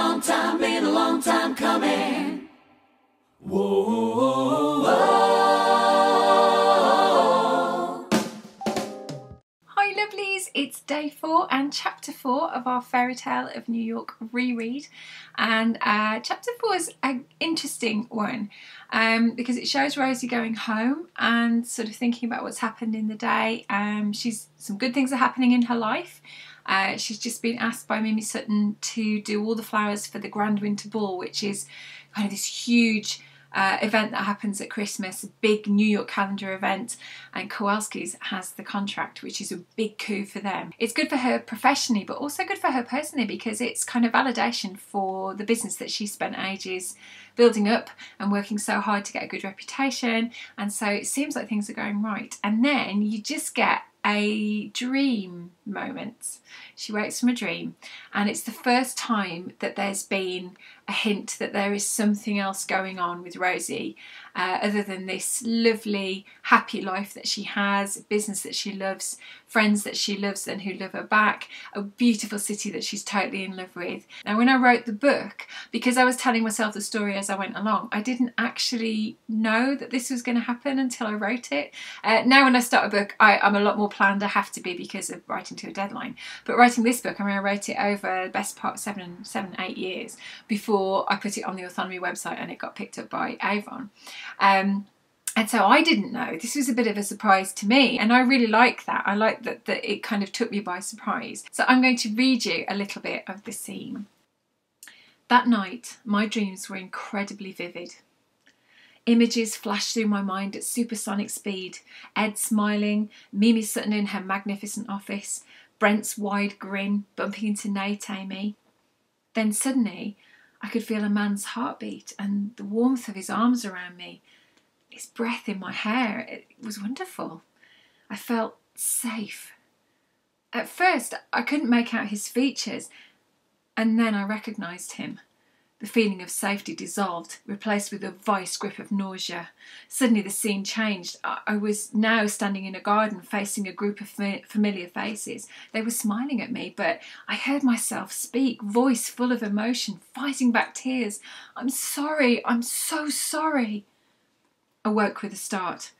long time, been a long time coming. Whoa, whoa, whoa. Hi lovelies, it's day 4 and chapter 4 of our Fairytale of New York reread, and chapter 4 is an interesting one because it shows Rosie going home and sort of thinking about what's happened in the day. Some good things are happening in her life. She's just been asked by Mimi Sutton to do all the flowers for the Grand Winter Ball, which is kind of this huge event that happens at Christmas, a big New York calendar event, and Kowalski's has the contract, which is a big coup for them. It's good for her professionally, but also good for her personally, because it's kind of validation for the business that she spent ages building up and working so hard to get a good reputation. And so it seems like things are going right, and then you just get a dream moment. She wakes from a dream, and it's the first time that there's been a hint that there is something else going on with Rosie other than this lovely happy life that she has, business that she loves, friends that she loves and who love her back, a beautiful city that she's totally in love with. Now when I wrote the book, because I was telling myself the story as I went along, I didn't actually know that this was going to happen until I wrote it. Now when I start a book, I'm a lot more planned. I have to be, because of writing to a deadline. But writing this book, I mean, I wrote it over the best part 7, 8 years before I put it on the Authonomy website and it got picked up by Avon. And so I didn't know. This was a bit of a surprise to me, and I really like that. I like that it kind of took me by surprise. So I'm going to read you a little bit of the scene. That night, my dreams were incredibly vivid. Images flashed through my mind at supersonic speed. Ed smiling, Mimi Sutton in her magnificent office, Brent's wide grin, bumping into Nate, Amy. Then suddenly, I could feel a man's heartbeat and the warmth of his arms around me. His breath in my hair, it was wonderful. I felt safe. At first, I couldn't make out his features, and then I recognised him. The feeling of safety dissolved, replaced with a vice grip of nausea. Suddenly the scene changed. I was now standing in a garden facing a group of familiar faces. They were smiling at me, but I heard myself speak, voice full of emotion, fighting back tears. I'm sorry, I'm so sorry. I woke with a start.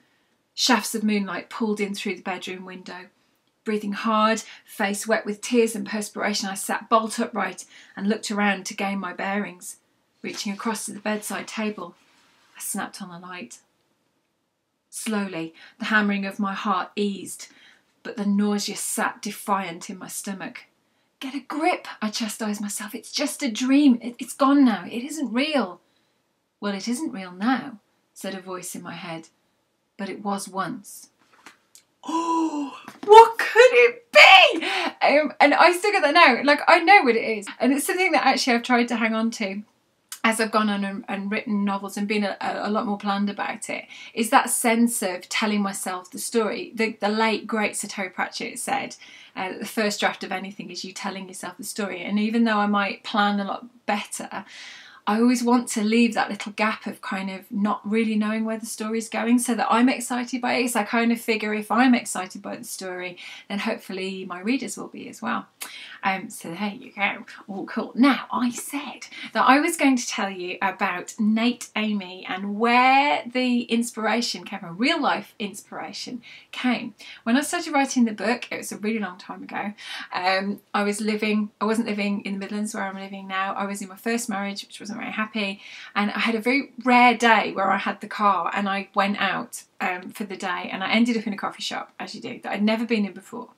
Shafts of moonlight pulled in through the bedroom window. Breathing hard, face wet with tears and perspiration, I sat bolt upright and looked around to gain my bearings. Reaching across to the bedside table, I snapped on the light. Slowly, the hammering of my heart eased, but the nausea sat defiant in my stomach. Get a grip, I chastised myself. It's just a dream. It's gone now. It isn't real. Well, it isn't real now, said a voice in my head, but it was once. Oh, what could it be? And I still get that now. Like, I know what it is, and it's something that actually I've tried to hang on to as I've gone on and written novels and been a lot more planned about it, is that sense of telling myself the story. The late, great Sir Terry Pratchett said, the first draft of anything is you telling yourself the story. And even though I might plan a lot better, I always want to leave that little gap of kind of not really knowing where the story's going, so that I'm excited by it. So I kind of figure if I'm excited by the story, then hopefully my readers will be as well. So there you go. All cool. Now, I said that I was going to tell you about Nate, Amy, and where the inspiration came from, real life inspiration came. When I started writing the book, it was a really long time ago. I wasn't living in the Midlands where I'm living now. I was in my first marriage, which wasn't very happy, and I had a very rare day where I had the car and I went out for the day, and I ended up in a coffee shop, as you do, that I'd never been in before,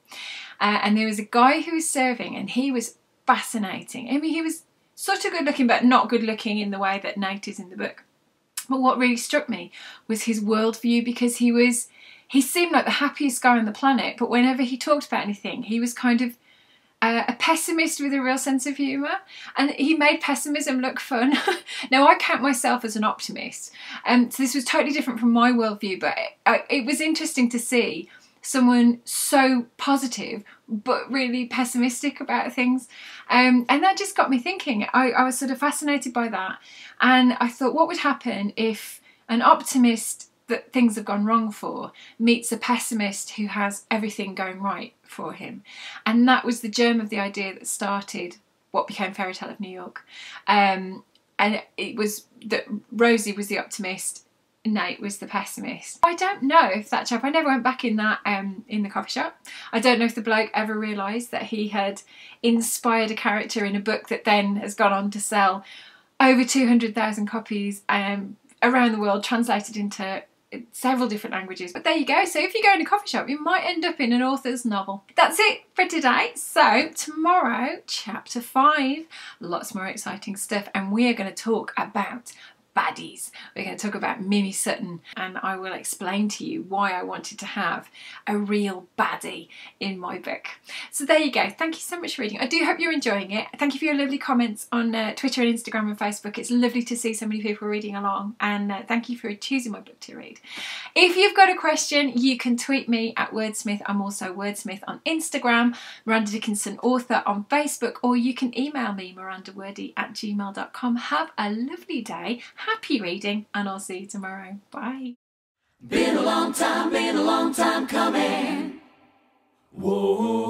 and there was a guy who was serving, and he was fascinating. I mean, he was sort of good looking, but not good looking in the way that Nate is in the book. But what really struck me was his worldview, because he seemed like the happiest guy on the planet, but whenever he talked about anything, he was kind of a pessimist with a real sense of humour, and he made pessimism look fun. Now, I count myself as an optimist, and so this was totally different from my worldview, but it was interesting to see someone so positive but really pessimistic about things, and that just got me thinking. I was sort of fascinated by that, and I thought, what would happen if an optimist that things have gone wrong for meets a pessimist who has everything going right for him? And that was the germ of the idea that started what became Fairytale of New York. And it was that Rosie was the optimist, Nate was the pessimist. I don't know if that chap, I never went back in that in the coffee shop. I don't know if the bloke ever realised that he had inspired a character in a book that then has gone on to sell over 200,000 copies around the world, translated into several different languages. But there you go. So if you go in a coffee shop, you might end up in an author's novel. That's it for today. So tomorrow, chapter 5, lots more exciting stuff, and we are going to talk about baddies. We're going to talk about Mimi Sutton, and I will explain to you why I wanted to have a real baddie in my book. So there you go. Thank you so much for reading. I do hope you're enjoying it. Thank you for your lovely comments on Twitter and Instagram and Facebook. It's lovely to see so many people reading along, and thank you for choosing my book to read. If you've got a question, you can tweet me at Wordsmith. I'm also Wordsmith on Instagram, Miranda Dickinson Author on Facebook, or you can email me mirandawordy@gmail.com. Have a lovely day. Happy reading, and I'll see you tomorrow. Bye. Been a long time coming. Whoa.